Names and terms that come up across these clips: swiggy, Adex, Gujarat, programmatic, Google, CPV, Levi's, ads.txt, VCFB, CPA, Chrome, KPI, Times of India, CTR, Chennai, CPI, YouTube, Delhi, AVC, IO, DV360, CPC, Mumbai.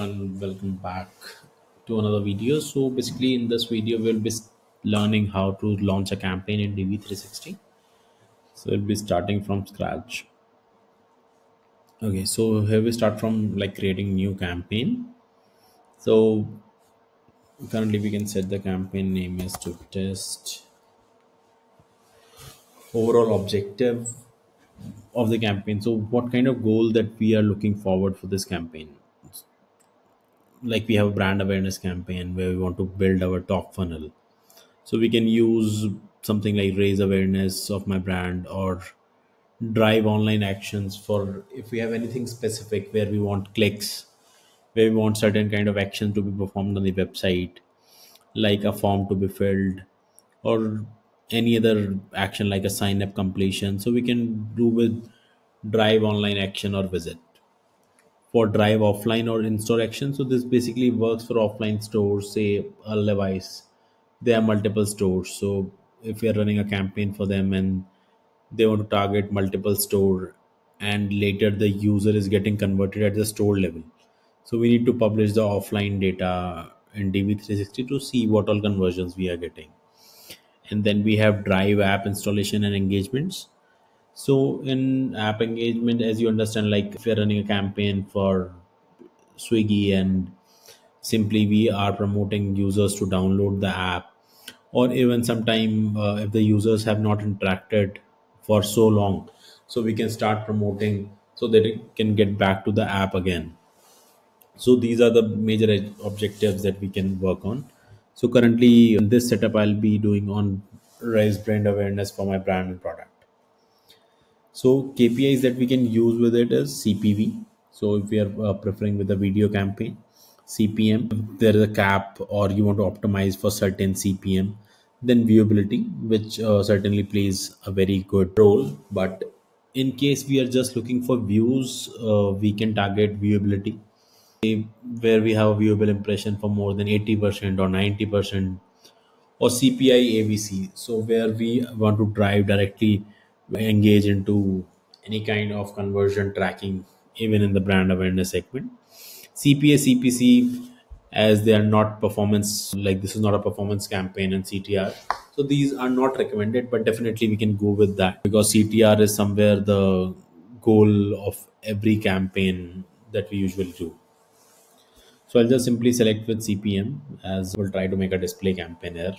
Welcome back to another video. So basically in this video we'll be learning how to launch a campaign in DV360. So we'll be starting from scratch. Okay, so here we start from like creating new campaign. So currently we can set the campaign name as to test overall objective of the campaign. So what kind of goal that we are looking forward for this campaign? Like we have a brand awareness campaign where we want to build our top funnel, so we can use something like raise awareness of my brand or drive online actions for if we have anything specific where we want clicks, where we want certain kind of action to be performed on the website, like a form to be filled or any other action like a sign up completion. So we can do with drive online action or visit. For drive offline or in-store action, so this basically works for offline stores, say a Levi's. There are multiple stores, so if you're running a campaign for them and they want to target multiple store and later the user is getting converted at the store level, so we need to publish the offline data in DV360 to see what all conversions we are getting. And then we have drive app installation and engagements. So in app engagement, as you understand, like if you're running a campaign for Swiggy and simply we are promoting users to download the app, or even sometime if the users have not interacted for so long, so we can start promoting so that it can get back to the app again. So these are the major objectives that we can work on. So currently in this setup, I'll be doing on raise brand awareness for my brand and product. So KPIs that we can use with it is CPV. So if we are preferring with a video campaign, CPM, if there is a cap or you want to optimize for certain CPM, then viewability, which certainly plays a very good role. But in case we are just looking for views, we can target viewability, where we have a viewable impression for more than 80% or 90%, or CPI AVC. So where we want to drive directly engage into any kind of conversion tracking, even in the brand awareness segment. CPA, CPC, as they are not performance, like this is not a performance campaign, and CTR. So these are not recommended, but definitely we can go with that because CTR is somewhere the goal of every campaign that we usually do. So I'll just simply select with CPM, as we'll try to make a display campaign here.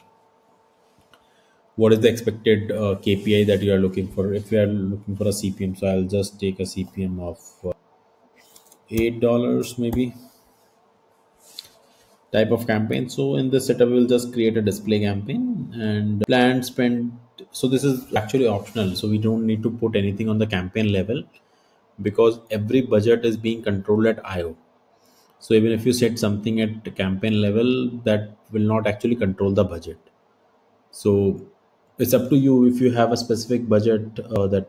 What is the expected KPI that you are looking for? If you are looking for a CPM, so I'll just take a CPM of $8 maybe, type of campaign. So in this setup, we'll just create a display campaign and plan spend. So this is actually optional. So we don't need to put anything on the campaign level because every budget is being controlled at IO. So even if you set something at the campaign level, that will not actually control the budget. So it's up to you if you have a specific budget that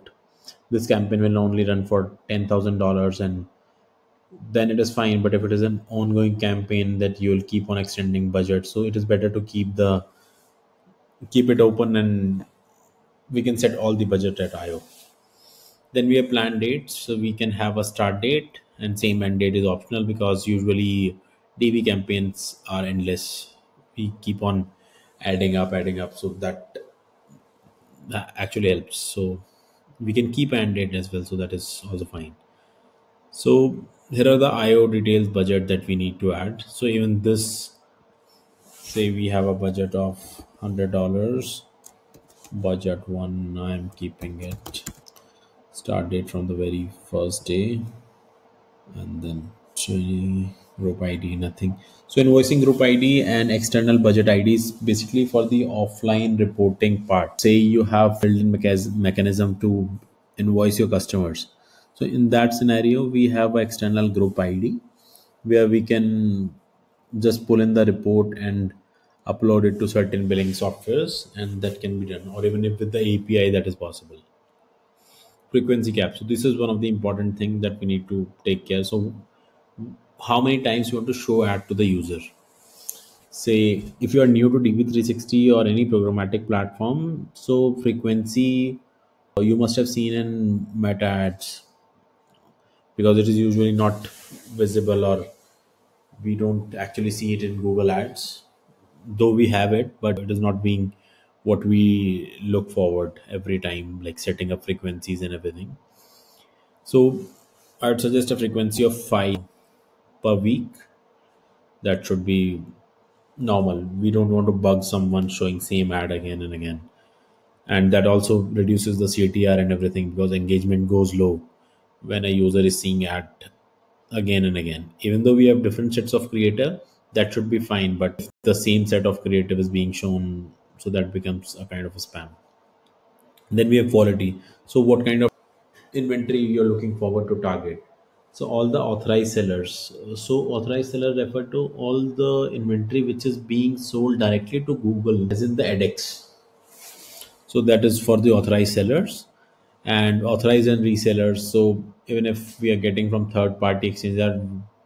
this campaign will only run for $10,000, and then it is fine. But if it is an ongoing campaign that you will keep on extending budget, so it is better to keep it open, and we can set all the budget at IO. Then we have planned dates, so we can have a start date, and same end date is optional because usually DV campaigns are endless. We keep on adding up, so that actually helps. So we can keep end date as well, so that is also fine. So here are the IO details budget that we need to add. So even this, say we have a budget of $100, budget one, I'm keeping it, start date from the very first day, and then group ID, nothing. So invoicing group ID and external budget ID is basically for the offline reporting part. Say you have filled in mechanism to invoice your customers. So in that scenario, we have an external group ID where we can just pull in the report and upload it to certain billing softwares, and that can be done, or even if with the API that is possible. Frequency cap. So this is one of the important things that we need to take care. So how many times you want to show ad to the user. Say if you are new to DV360 or any programmatic platform, so frequency, you must have seen in meta ads because it is usually not visible, or we don't actually see it in Google Ads, though we have it, but it is not being what we look forward every time, like setting up frequencies and everything. So I'd suggest a frequency of 5 per week. That should be normal. We don't want to bug someone showing same ad again and again. And that also reduces the CTR and everything, because engagement goes low when a user is seeing ad again and again. Even though we have different sets of creative, that should be fine, but the same set of creative is being shown, so that becomes a kind of a spam. Then we have quality. So what kind of inventory you're looking forward to target? So all the authorized sellers. So authorized seller refer to all the inventory which is being sold directly to Google, as in the Adex. So that is for the authorized sellers and authorized and resellers. So even if we are getting from third-party exchanges, I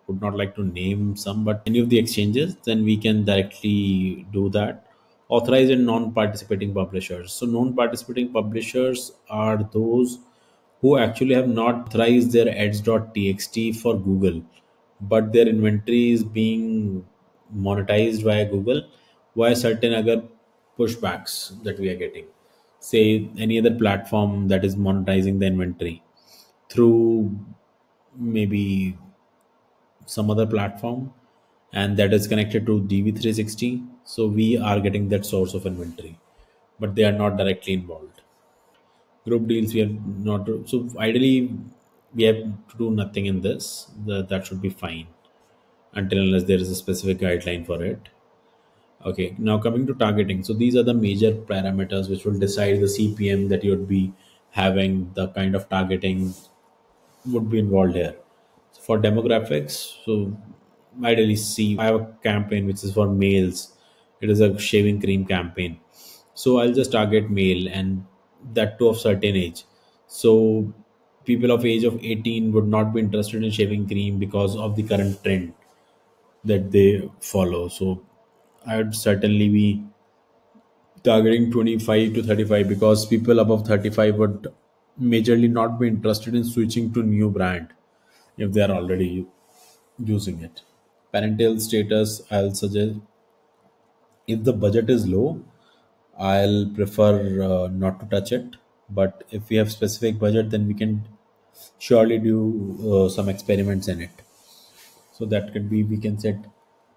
would not like to name some, but any of the exchanges, then we can directly do that. Authorized and non-participating publishers. So non-participating publishers are those who actually have not authorized their ads.txt for Google, but their inventory is being monetized via Google via certain other pushbacks that we are getting. Say any other platform that is monetizing the inventory through maybe some other platform, and that is connected to DV360. So we are getting that source of inventory, but they are not directly involved. Group deals, we have not. So ideally, we have to do nothing in this. That should be fine, until unless there is a specific guideline for it. Okay, now coming to targeting. So these are the major parameters which will decide the CPM that you would be having. The kind of targeting would be involved here. So for demographics, so ideally see, I have a campaign which is for males. It is a shaving cream campaign. So I'll just target male, and that too of certain age. So people of age of 18 would not be interested in shaving cream because of the current trend that they follow. So I would certainly be targeting 25 to 35 because people above 35 would majorly not be interested in switching to new brand if they are already using it. Parental status, I'll suggest if the budget is low, I'll prefer not to touch it. But if we have specific budget, then we can surely do some experiments in it. So that could be, we can set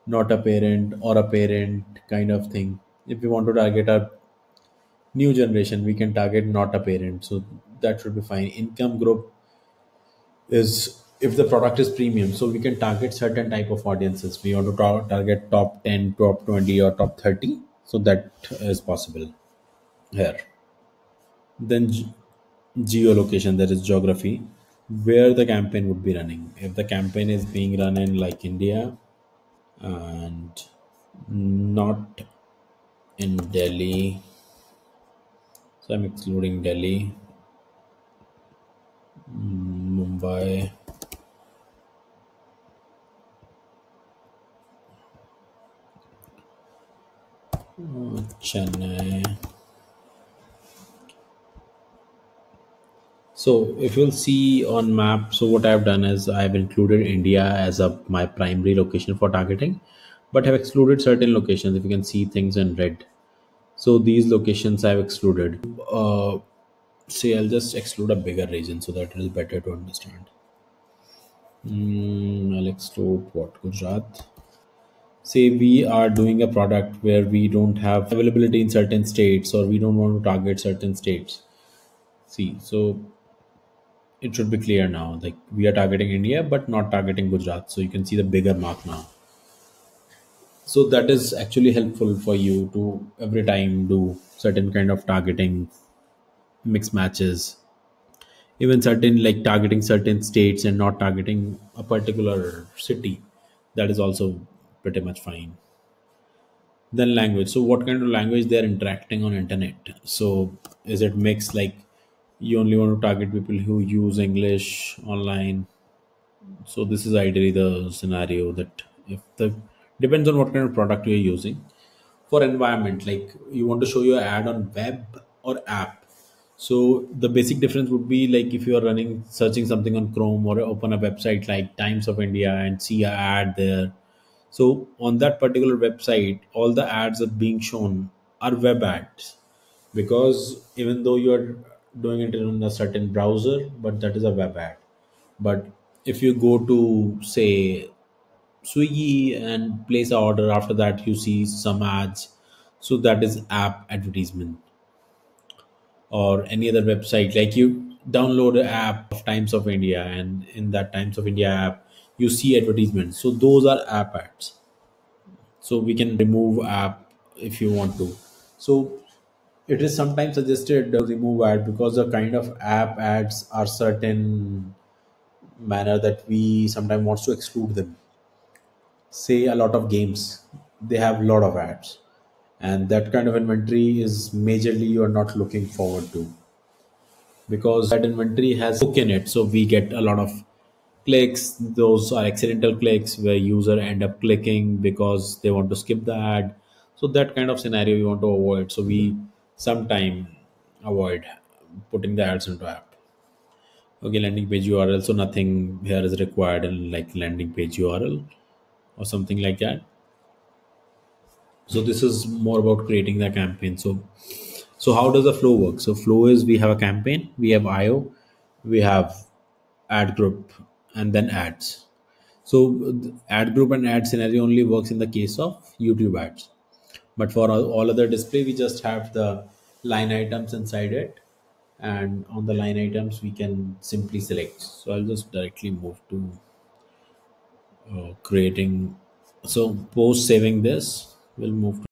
not a parent or a parent kind of thing. If we want to target our new generation, we can target not a parent. So that should be fine. Income group is if the product is premium, so we can target certain type of audiences. We want to target top 10, top 20 or top 30. So that is possible here. Then geolocation, that is geography, where the campaign would be running. If the campaign is being run in like India and not in Delhi, so I'm excluding Delhi, Mumbai, Chennai. So if you'll see on map, so what I've done is I've included India as my primary location for targeting, but have excluded certain locations. If you can see things in red, so these locations I've excluded. Say I'll just exclude a bigger region so that it is better to understand. I'll exclude what? Gujarat. Say we are doing a product where we don't have availability in certain states, or we don't want to target certain states. See, so it should be clear now, like we are targeting India but not targeting Gujarat. So you can see the bigger mark now. So that is actually helpful for you to every time do certain kind of targeting, mix matches, even certain like targeting certain states and not targeting a particular city. That is also pretty much fine. Then language. So what kind of language they are interacting on internet? So is it mixed, like you only want to target people who use English online? So this is ideally the scenario that if the depends on what kind of product you are using. For environment, like you want to show your ad on web or app. So the basic difference would be like if you are searching something on Chrome or open a website like Times of India and see an ad there. So on that particular website, all the ads are being shown are web ads, because even though you are doing it in a certain browser, but that is a web ad. But if you go to say Swiggy and place an order, after that you see some ads, so that is app advertisement. Or any other website, like you download an app of Times of India, and in that Times of India app you see advertisements, so those are app ads. So we can remove app if you want to. So it is sometimes suggested to remove ad, because the kind of app ads are certain manner that we sometimes want to exclude them. Say a lot of games, they have a lot of ads, and that kind of inventory is majorly you are not looking forward to, because that inventory has hook in it. So we get a lot of clicks. Those are accidental clicks where user end up clicking because they want to skip the ad. So that kind of scenario we want to avoid. So we sometimes avoid putting the ads into app. Okay, landing page URL. So nothing here is required in like landing page URL or something like that. So this is more about creating the campaign. So how does the flow work? So flow is, we have a campaign, we have IO, we have ad group, and then ads. So the ad group and ad scenario only works in the case of YouTube ads. But for all other display, we just have the line items inside it. And on the line items, we can simply select. So I'll just directly move to creating. So post saving this, we'll move to